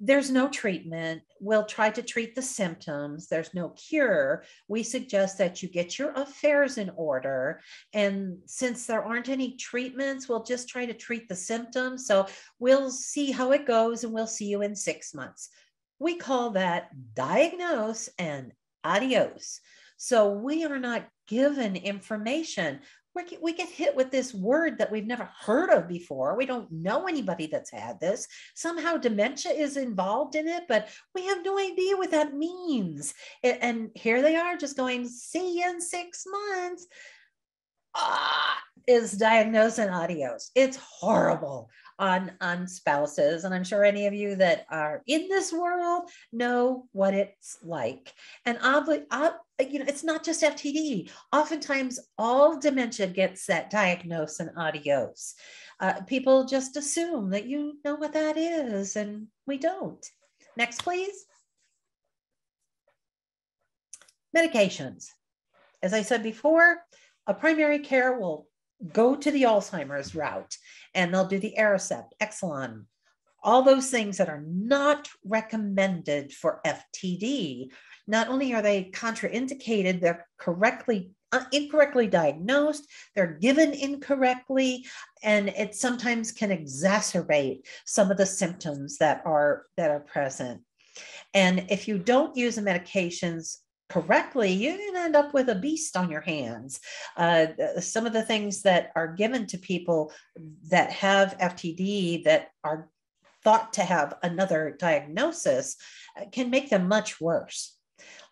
There's no treatment. We'll try to treat the symptoms. There's no cure. We suggest that you get your affairs in order. And since there aren't any treatments, we'll just try to treat the symptoms. So we'll see how it goes and we'll see you in 6 months. We call that diagnose and adios. So we are not given information. We get hit with this word that we've never heard of before. We don't know anybody that's had this. Somehow dementia is involved in it, but we have no idea what that means. And here they are just going, see you in 6 months. Ah, is diagnosed and adios. It's horrible on spouses. And I'm sure any of you that are in this world know what it's like. And you know, it's not just FTD. Oftentimes all dementia gets that diagnose and adios. People just assume that you know what that is, and we don't. Next, please. Medications. As I said before, a primary care will go to the Alzheimer's route, and they'll do the Aricept, Exelon, all those things that are not recommended for FTD. Not only are they contraindicated, they're incorrectly diagnosed, they're given incorrectly, and it sometimes can exacerbate some of the symptoms that are present. And if you don't use the medications correctly, you're going to end up with a beast on your hands. Some of the things that are given to people that have FTD that are thought to have another diagnosis can make them much worse.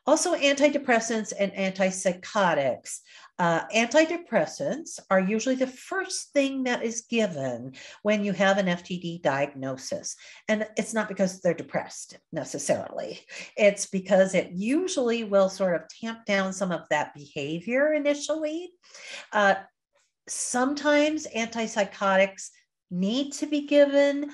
Also, antidepressants and antipsychotics. Antidepressants are usually the first thing that is given when you have an FTD diagnosis. And it's not because they're depressed necessarily. It's because it usually will sort of tamp down some of that behavior initially. Sometimes antipsychotics need to be given,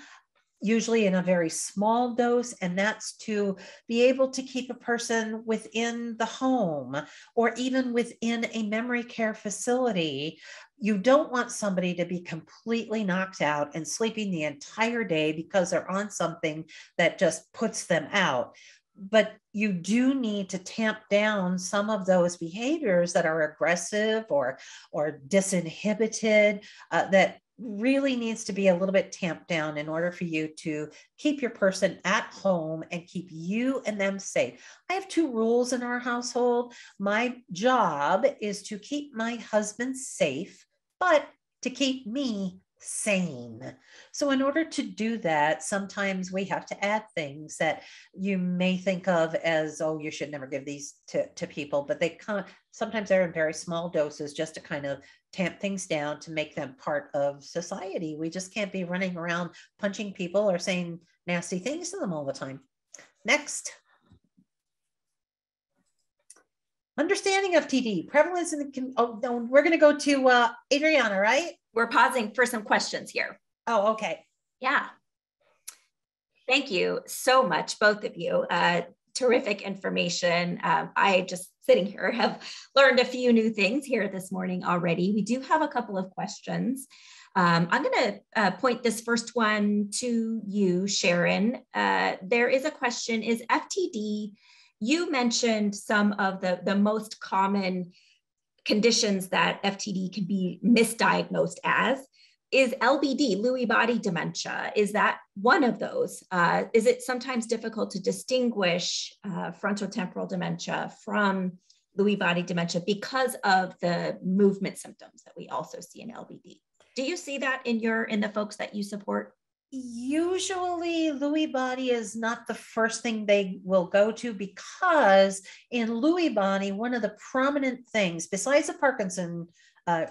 usually in a very small dose, and that's to be able to keep a person within the home or even within a memory care facility. You don't want somebody to be completely knocked out and sleeping the entire day because they're on something that just puts them out. But you do need to tamp down some of those behaviors that are aggressive or disinhibited, that really needs to be a little bit tamped down in order for you to keep your person at home and keep you and them safe. I have two rules in our household. My job is to keep my husband safe, but to keep me sane. So in order to do that, sometimes we have to add things that you may think of as, oh, you should never give these to people, but they come, sometimes they're in very small doses just to kind of tamp things down to make them part of society. We just can't be running around punching people or saying nasty things to them all the time. Next. Understanding FTD, prevalence, and oh, no, we're going to go to Adriana, right? We're pausing for some questions here. Oh, okay. Yeah. Thank you so much, both of you. Terrific information. I just sitting here have learned a few new things here this morning already. We do have a couple of questions. I'm going to point this first one to you, Sharon. There is a question, is FTD, you mentioned some of the most common conditions that FTD can be misdiagnosed as. Is LBD, Lewy body dementia, is that one of those? Is it sometimes difficult to distinguish frontotemporal dementia from Lewy body dementia because of the movement symptoms that we also see in LBD? Do you see that in the folks that you support? Usually Lewy body is not the first thing they will go to, because in Lewy body, one of the prominent things besides the Parkinson's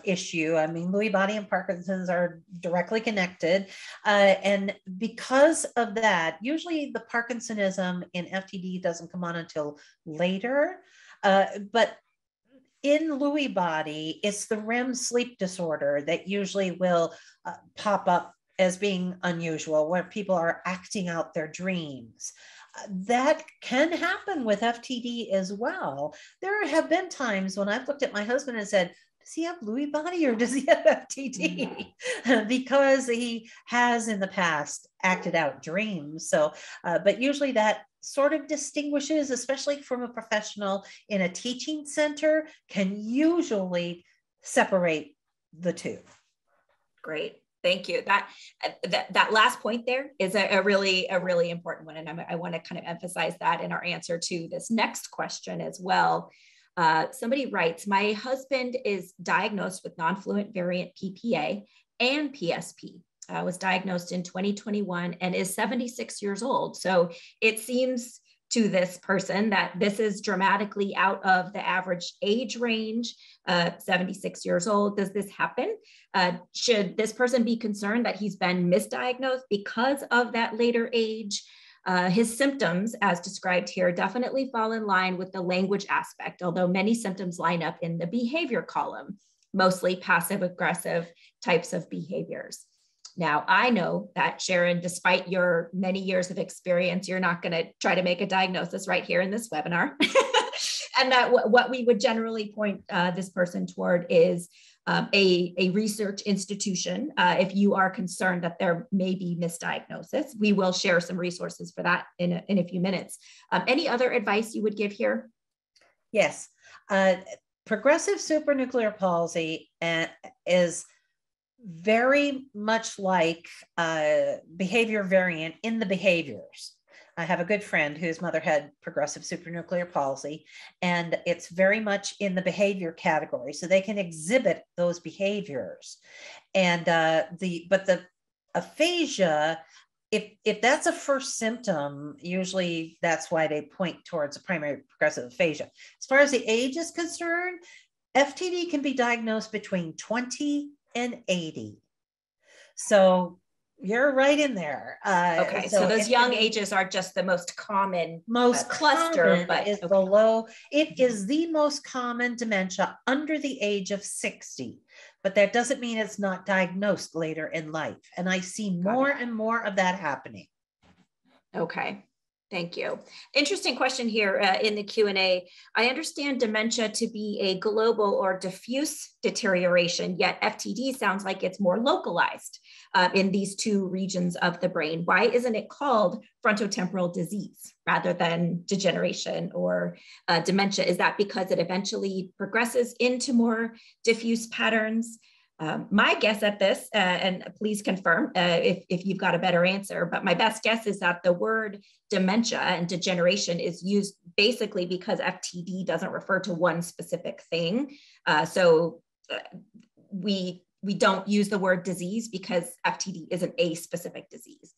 issue, I mean, Lewy body and Parkinson's are directly connected. And because of that, usually the Parkinsonism in FTD doesn't come on until later, but in Lewy body, it's the REM sleep disorder that usually will pop up as being unusual, where people are acting out their dreams. that can happen with FTD as well. There have been times when I've looked at my husband and said, does he have Lewy body or does he have FTD? Mm-hmm. Because he has in the past acted out dreams. So, but usually that sort of distinguishes, especially from a professional in a teaching center, can usually separate the two. Great. Thank you. That last point there is a really important one. And I want to kind of emphasize that in our answer to this next question as well. Somebody writes, my husband is diagnosed with non-fluent variant PPA and PSP. Was diagnosed in 2021 and is 76 years old. So it seems to this person that this is dramatically out of the average age range, 76 years old. Does this happen? Should this person be concerned that he's been misdiagnosed because of that later age? His symptoms, as described here, definitely fall in line with the language aspect, although many symptoms line up in the behavior column, mostly passive-aggressive types of behaviors. Now, I know that, Sharon, despite your many years of experience, you're not going to try to make a diagnosis right here in this webinar. And that what we would generally point this person toward is a research institution. If you are concerned that there may be misdiagnosis, we will share some resources for that in a few minutes. Any other advice you would give here? Yes. Progressive supranuclear palsy is very much like behavior variant in the behaviors. I have a good friend whose mother had progressive supranuclear palsy, and it's very much in the behavior category. So they can exhibit those behaviors. And but the aphasia, if that's a first symptom, usually that's why they point towards a primary progressive aphasia. As far as the age is concerned, FTD can be diagnosed between 20 and 80. So you're right in there. Okay, so those young ages are just the most common cluster, but is below. It is the most common dementia under the age of 60, but that doesn't mean it's not diagnosed later in life. And I see more and more of that happening. Okay. Thank you. Interesting question here in the Q&A. I understand dementia to be a global or diffuse deterioration, yet FTD sounds like it's more localized in these two regions of the brain. Why isn't it called frontotemporal disease rather than degeneration or dementia? Is that because it eventually progresses into more diffuse patterns? My guess at this, and please confirm if you've got a better answer, but my best guess is that the word dementia and degeneration is used basically because FTD doesn't refer to one specific thing. So we don't use the word disease because FTD isn't a specific disease.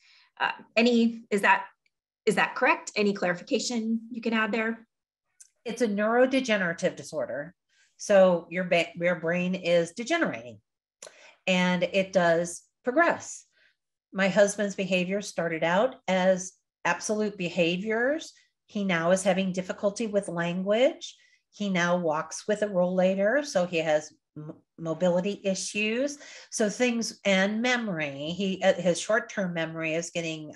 Is that correct? Any clarification you can add there? It's a neurodegenerative disorder. So your brain is degenerating. And it does progress. My husband's behavior started out as absolute behaviors. He now is having difficulty with language. He now walks with a rollator, so he has mobility issues. So things and memory. His short-term memory is getting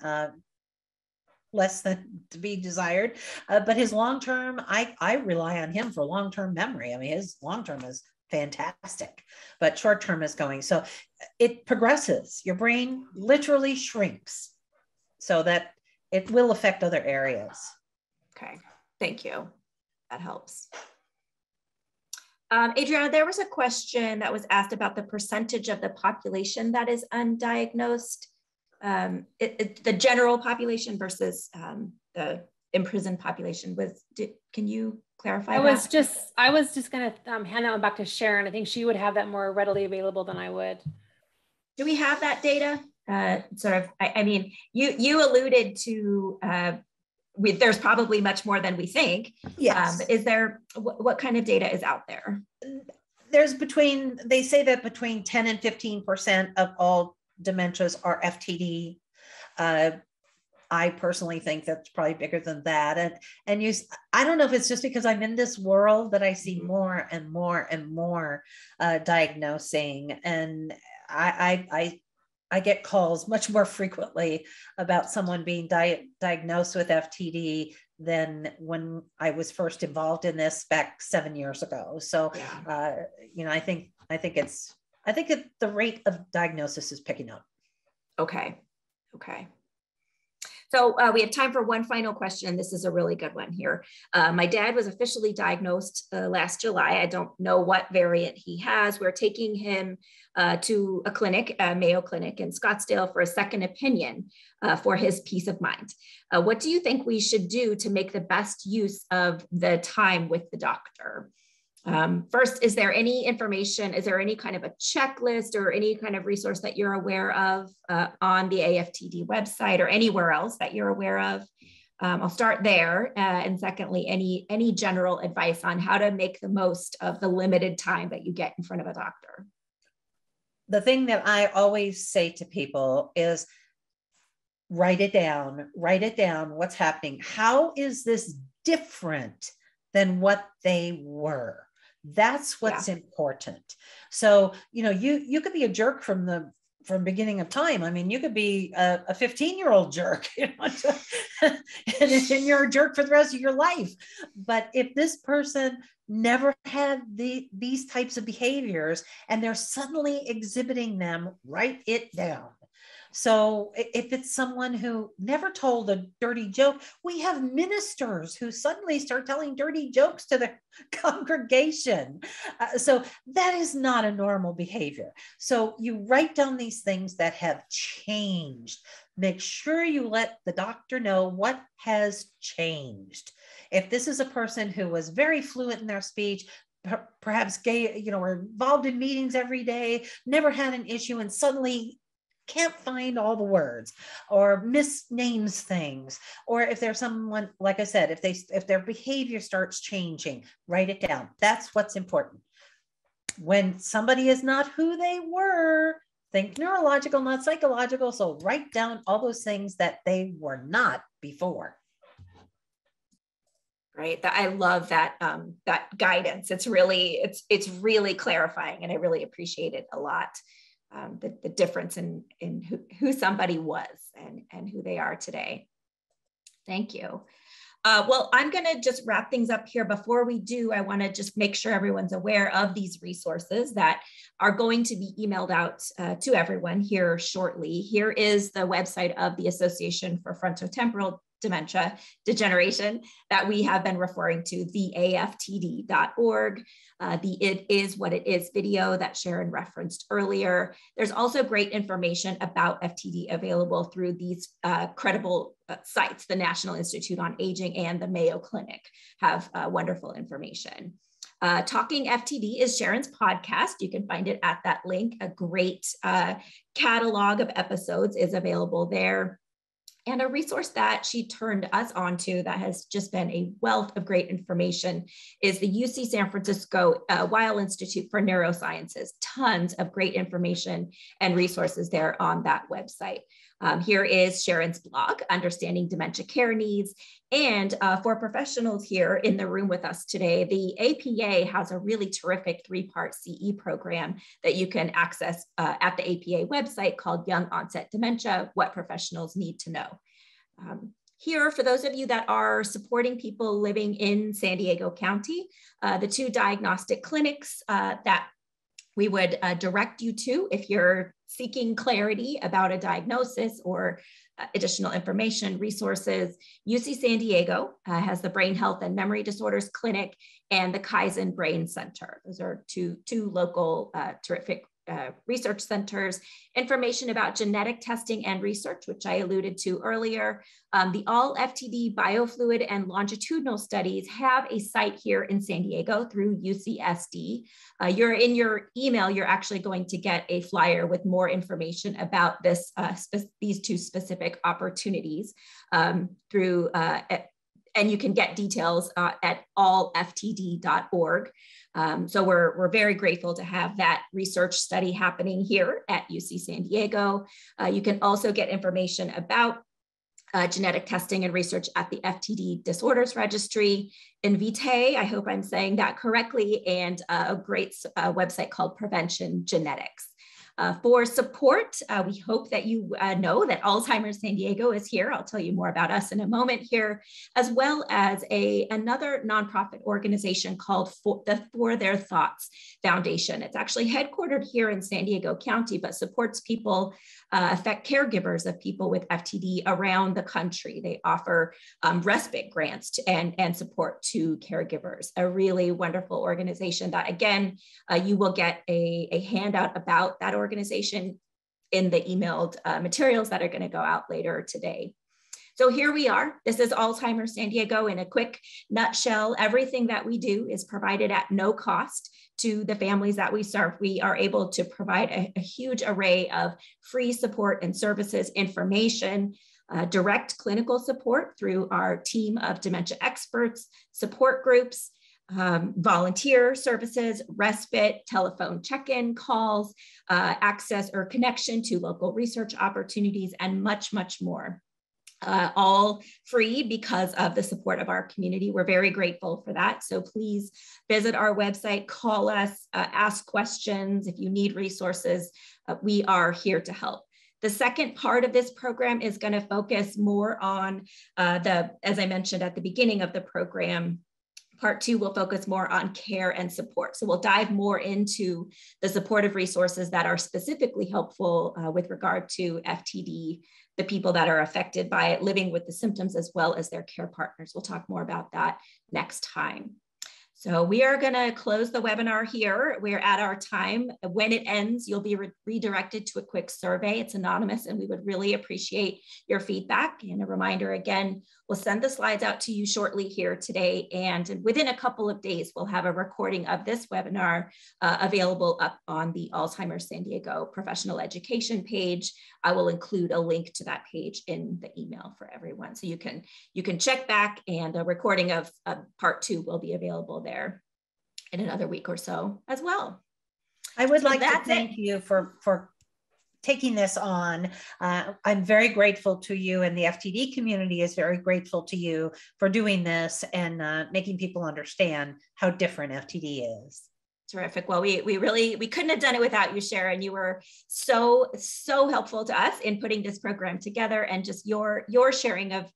less than to be desired, but his long-term, I rely on him for long-term memory. I mean, his long-term is fantastic, but short-term is going. So it progresses. Your brain literally shrinks so that it will affect other areas. Okay, thank you. That helps. Adriana, there was a question that was asked about the percentage of the population that is undiagnosed. The general population versus the imprisoned population was, can you clarify that? I was just gonna hand that one back to Sharon. I think she would have that more readily available than I would. Do we have that data? I mean, you alluded to, there's probably much more than we think. Yes. Is there, what kind of data is out there? There's they say that between 10 and 15% of all dementias are FTD. I personally think that's probably bigger than that. And I don't know if it's just because I'm in this world that I see more and more and more diagnosing. And I I get calls much more frequently about someone being diagnosed with FTD than when I was first involved in this back 7 years ago. So, you know, I think the rate of diagnosis is picking up. Okay. Okay. So we have time for one final question, and this is a really good one here. My dad was officially diagnosed last July. I don't know what variant he has. We're taking him to a clinic, Mayo Clinic in Scottsdale, for a second opinion for his peace of mind. What do you think we should do to make the best use of the time with the doctor? First, is there any information, is there any kind of a checklist or any kind of resource that you're aware of on the AFTD website or anywhere else that you're aware of? I'll start there. And secondly, any general advice on how to make the most of the limited time that you get in front of a doctor? The thing that I always say to people is write it down, what's happening. How is this different than what they were? That's what's important. So, you know, you could be a jerk from beginning of time. I mean, you could be a 15-year-old jerk, you know, and you're a jerk for the rest of your life. But if this person never had these types of behaviors and they're suddenly exhibiting them, write it down. So if it's someone who never told a dirty joke, we have ministers who suddenly start telling dirty jokes to the congregation. So that is not a normal behavior. So you write down these things that have changed. Make sure you let the doctor know what has changed. If this is a person who was very fluent in their speech, perhaps gay, you know, were involved in meetings every day, never had an issue, and suddenly can't find all the words or misnames things, or if there's someone, like I said, if their behavior starts changing, write it down. That's what's important. When somebody is not who they were, think neurological, not psychological. So write down all those things that they were not before. Right. I love that, that guidance. It's really clarifying, and I really appreciate it a lot. The difference in who somebody was and who they are today. Thank you. Well, I'm going to just wrap things up here. Before we do, I want to just make sure everyone's aware of these resources that are going to be emailed out to everyone here shortly. Here is the website of the Association for Frontotemporal Dementia Degeneration that we have been referring to, theaftd.org, the It Is What It Is video that Sharon referenced earlier. There's also great information about FTD available through these credible sites. The National Institute on Aging and the Mayo Clinic have wonderful information. Talking FTD is Sharon's podcast. You can find it at that link. A great catalog of episodes is available there. And a resource that she turned us onto that has just been a wealth of great information is the UC San Francisco Weill Institute for Neurosciences. Tons of great information and resources there on that website. Here is Sharon's blog, Understanding Dementia Care Needs. And for professionals here in the room with us today, the APA has a really terrific three-part CE program that you can access at the APA website called Young Onset Dementia, What Professionals Need to Know. Here, for those of you that are supporting people living in San Diego County, the two diagnostic clinics that we would direct you to if you're seeking clarity about a diagnosis or additional information, resources. UC San Diego has the Brain Health and Memory Disorders Clinic and the Kaizen Brain Center. Those are two local terrific research centers. Information about genetic testing and research, which I alluded to earlier. The All FTD Biofluid and Longitudinal Studies have a site here in San Diego through UCSD. In your email, you're actually going to get a flyer with more information about this, these two specific opportunities through and you can get details at allftd.org. So we're very grateful to have that research study happening here at UC San Diego. You can also get information about genetic testing and research at the FTD Disorders Registry, Invitae, I hope I'm saying that correctly, and a great website called Prevention Genetics. for support. We hope that you know that Alzheimer's San Diego is here. I'll tell you more about us in a moment here, as well as another nonprofit organization called For Their Thoughts Foundation. It's actually headquartered here in San Diego County, but supports people, caregivers of people with FTD around the country. They offer respite grants and support to caregivers. A really wonderful organization that, again, you will get a handout about that organization in the emailed materials that are going to go out later today. So here we are. This is Alzheimer's San Diego in a quick nutshell. Everything that we do is provided at no cost to the families that we serve. We are able to provide a huge array of free support and services, information, direct clinical support through our team of dementia experts, support groups, volunteer services, respite, telephone check-in calls, access or connection to local research opportunities, and much, much more. All free because of the support of our community. We're very grateful for that. So please visit our website, call us, ask questions. If you need resources, we are here to help. The second part of this program is going to focus more on as I mentioned at the beginning of the program, part two will focus more on care and support. So we'll dive more into the supportive resources that are specifically helpful with regard to FTD, the people that are affected by it, living with the symptoms, as well as their care partners. We'll talk more about that next time. So we are going to close the webinar here. We're at our time. When it ends, you'll be redirected to a quick survey. It's anonymous, and we would really appreciate your feedback. And a reminder again, we'll send the slides out to you shortly here today. And within a couple of days, we'll have a recording of this webinar available up on the Alzheimer's San Diego Professional Education page. I will include a link to that page in the email for everyone. So you can check back, and a recording of part two will be available there in another week or so as well. I would like to thank you for taking this on. I'm very grateful to you, and the FTD community is very grateful to you for doing this and making people understand how different FTD is. Terrific. Well, we couldn't have done it without you, Sharon. You were so, so helpful to us in putting this program together, and just your sharing of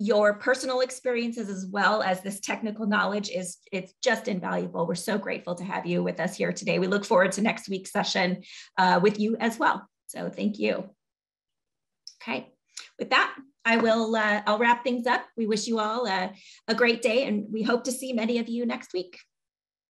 your personal experiences as well as this technical knowledge it's just invaluable. We're so grateful to have you with us here today. We look forward to next week's session with you as well. So thank you. Okay, with that, I'll wrap things up. We wish you all a great day, and we hope to see many of you next week.